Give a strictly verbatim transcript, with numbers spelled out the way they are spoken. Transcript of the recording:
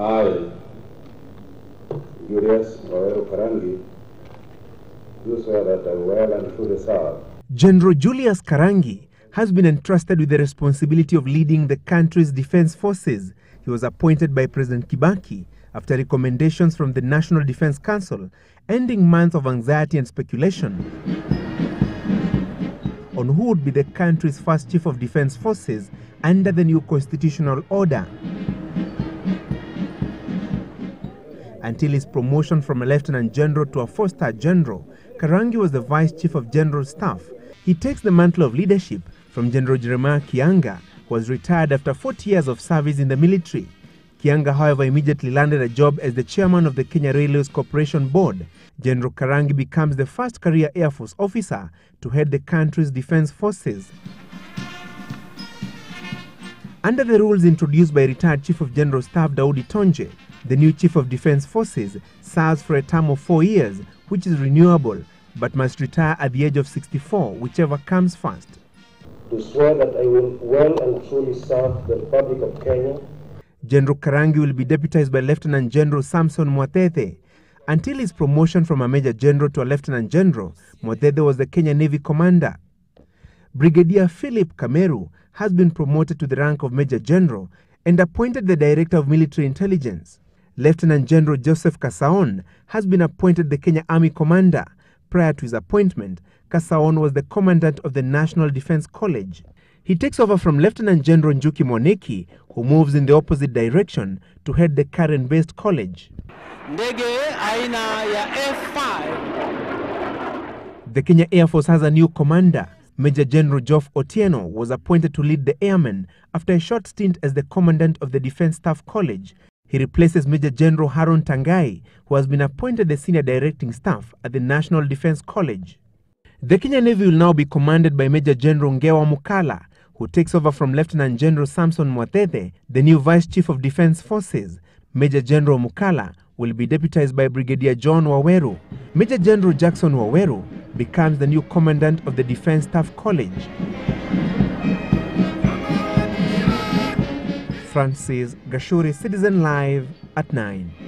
I, Julius Waweru Karangi, do swear that I will and truly serve. General Julius Karangi has been entrusted with the responsibility of leading the country's defense forces. He was appointed by President Kibaki after recommendations from the National Defence Council, ending months of anxiety and speculation on who would be the country's first chief of defence forces under the new constitutional order, until his promotion from a lieutenant general to a four-star general. Karangi was the vice chief of general staff. He takes the mantle of leadership from General Jeremiah Kianga, who was retired after forty years of service in the military. Kianga, however, immediately landed a job as the chairman of the Kenya Railways Corporation Board. General Karangi becomes the first career Air Force officer to head the country's defense forces. Under the rules introduced by retired Chief of General Staff Daudi Tonje, the new Chief of Defense Forces serves for a term of four years, which is renewable, but must retire at the age of sixty-four, whichever comes first. To swear that I will well and truly serve the Republic of Kenya. General Karangi will be deputized by Lieutenant General Samson Mwatete. Until his promotion from a Major General to a Lieutenant General, Mwatete was the Kenya Navy Commander. Brigadier Philip Kameru has been promoted to the rank of Major General and appointed the Director of Military Intelligence. Lieutenant General Joseph Kasaon has been appointed the Kenya Army Commander. Prior to his appointment, Kasaon was the Commandant of the National Defence College. He takes over from Lieutenant General Njuki Moneki, who moves in the opposite direction to head the Karen-based college. The Kenya Air Force has a new commander. Major General Geoff Otieno was appointed to lead the airmen after a short stint as the commandant of the Defence Staff College. He replaces Major General Harun Tangai, who has been appointed the senior directing staff at the National Defence College. The Kenya Navy will now be commanded by Major General Ngewa Mukala, who takes over from Lieutenant General Samson Mwatete, the new Vice Chief of Defence Forces. Major General Mukala will be deputized by Brigadier John Waweru. Major General Jackson Waweru becomes the new Commandant of the Defence Staff College. Francis Gashuri, Citizen Live at nine.